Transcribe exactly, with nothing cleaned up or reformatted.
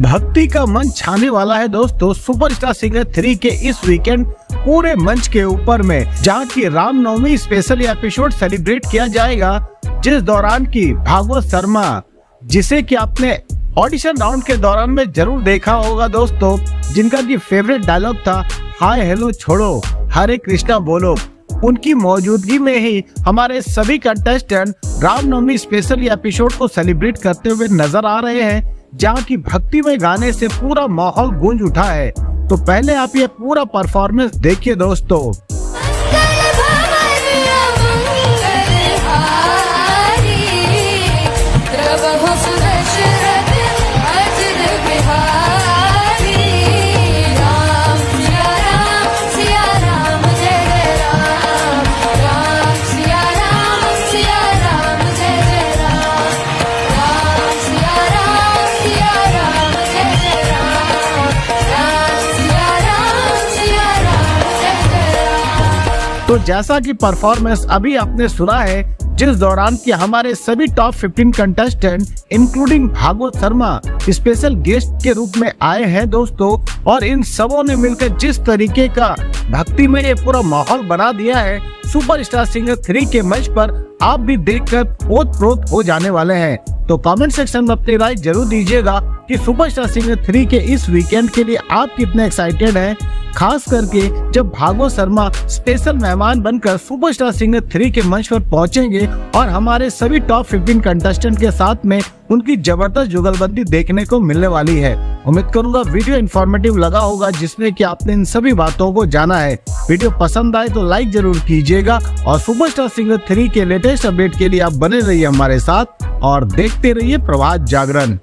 भक्ति का मंच छाने वाला है दोस्तों सुपरस्टार सिंगर थ्री के इस वीकेंड पूरे मंच के ऊपर में, जहाँ की Ram Navami special episode celebrate किया जाएगा, जिस दौरान की भागवत शर्मा, जिसे कि आपने ऑडिशन राउंड के दौरान में जरूर देखा होगा दोस्तों, जिनका की फेवरेट डायलॉग था हाय हेलो छोड़ो हरे कृष्णा बोलो, उनकी मौजूदगी में ही हमारे सभी कंटेस्टेंट रामनवमी स्पेशल एपिसोड को सेलिब्रेट करते हुए नजर आ रहे हैं, जहाँ की भक्ति में गाने से पूरा माहौल गूंज उठा है। तो पहले आप ये पूरा परफॉर्मेंस देखिए दोस्तों। तो जैसा कि परफॉर्मेंस अभी आपने सुना है, जिस दौरान कि हमारे सभी टॉप पंद्रह contestant including Bhagwat Sharma special guest के रूप में आए हैं दोस्तों, और इन सबों ने मिलकर जिस तरीके का भक्ति में ये पूरा माहौल बना दिया है, सुपरस्टार सिंगर थ्री के मंच पर आप भी देखकर ओतप्रोत हो जाने वाले हैं। तो कमेंट सेक्शन में अपनी राय जरूर दीजिएगा कि सुपरस्टार सिंगर थ्री के इस वीकेंड के लिए आप कितने एक्साइटेड हैं, खास करके जब भागवत शर्मा स्पेशल मेहमान बनकर सुपरस्टार सिंगर थ्री के मंच पर पहुंचेंगे और हमारे सभी टॉप पंद्रह कंटेस्टेंट के साथ में उनकी जबरदस्त जुगलबंदी देखने को मिलने वाली है। उम्मीद करूंगा वीडियो इन्फॉर्मेटिव लगा होगा, जिसमें कि आपने इन सभी बातों को जाना है। वीडियो पसंद आए तो लाइक जरूर कीजिएगा और सुपरस्टार सिंगर थ्री के लेटेस्ट अपडेट के लिए आप बने रहिए हमारे साथ और देखते रहिए प्रभात जागरण।